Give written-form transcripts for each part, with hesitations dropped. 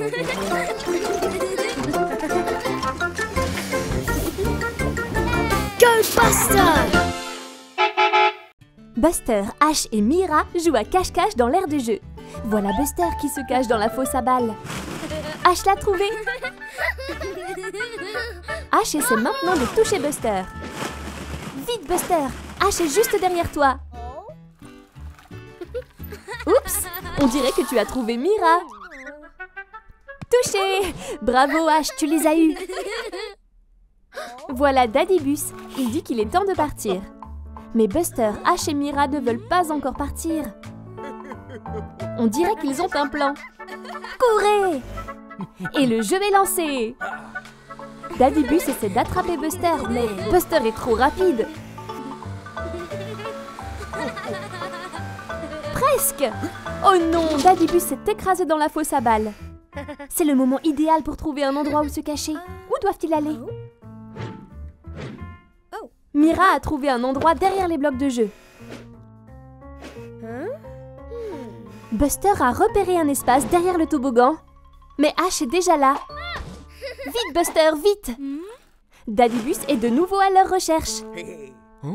Go Buster! Buster, Ash et Mira jouent à cache-cache dans l'air du jeu. Voilà Buster qui se cache dans la fosse à balles. Ash l'a trouvé. Ash essaie maintenant de toucher Buster. Vite Buster, Ash est juste derrière toi. Oups, on dirait que tu as trouvé Mira. Touché! Bravo Ash, tu les as eus. Voilà Daddy Bus, il dit qu'il est temps de partir. Mais Buster, Ash et Mira ne veulent pas encore partir. On dirait qu'ils ont un plan. Courez! Et le jeu est lancé. Daddy Bus essaie d'attraper Buster, mais Buster est trop rapide. Presque! Oh non, Daddy Bus s'est écrasé dans la fosse à balles. C'est le moment idéal pour trouver un endroit où se cacher. Où doivent-ils aller? Mira a trouvé un endroit derrière les blocs de jeu. Buster a repéré un espace derrière le toboggan. Mais Ash est déjà là. Vite Buster, vite! Daddy Bus est de nouveau à leur recherche.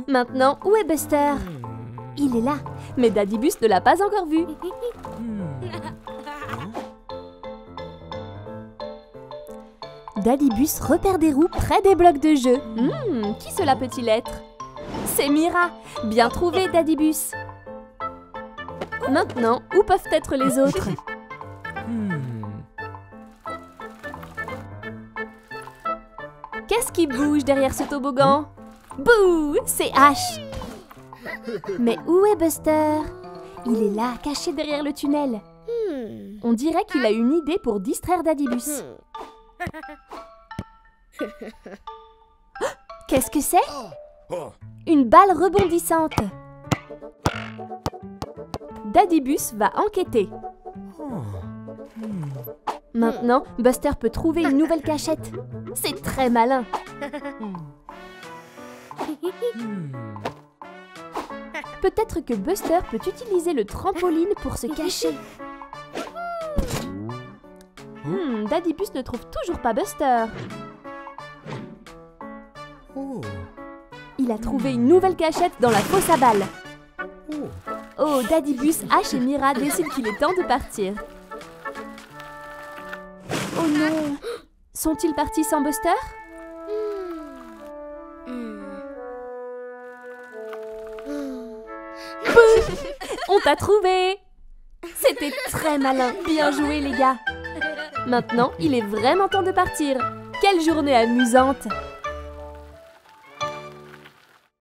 Maintenant, où est Buster? Il est là, mais Daddy Bus ne l'a pas encore vu. Daddy Bus repère des roues près des blocs de jeu. Qui cela peut-il être? C'est Mira! Bien trouvé, Daddy Bus! Maintenant, où peuvent être les autres? Qu'est-ce qui bouge derrière ce toboggan? Bouh! C'est Ash! Mais où est Buster? Il est là, caché derrière le tunnel. On dirait qu'il a une idée pour distraire Daddy Bus. Qu'est-ce que c'est? Une balle rebondissante. Daddy Bus va enquêter. Maintenant, Buster peut trouver une nouvelle cachette. C'est très malin. Peut-être que Buster peut utiliser le trampoline pour se cacher. Daddy Bus ne trouve toujours pas Buster. Il a trouvé une nouvelle cachette dans la fosse à balles. Oh, Daddy Bus, Ash et Mira décident qu'il est temps de partir. Oh non! Sont-ils partis sans Buster? On t'a trouvé! C'était très malin. Bien joué, les gars. Maintenant, il est vraiment temps de partir. Quelle journée amusante!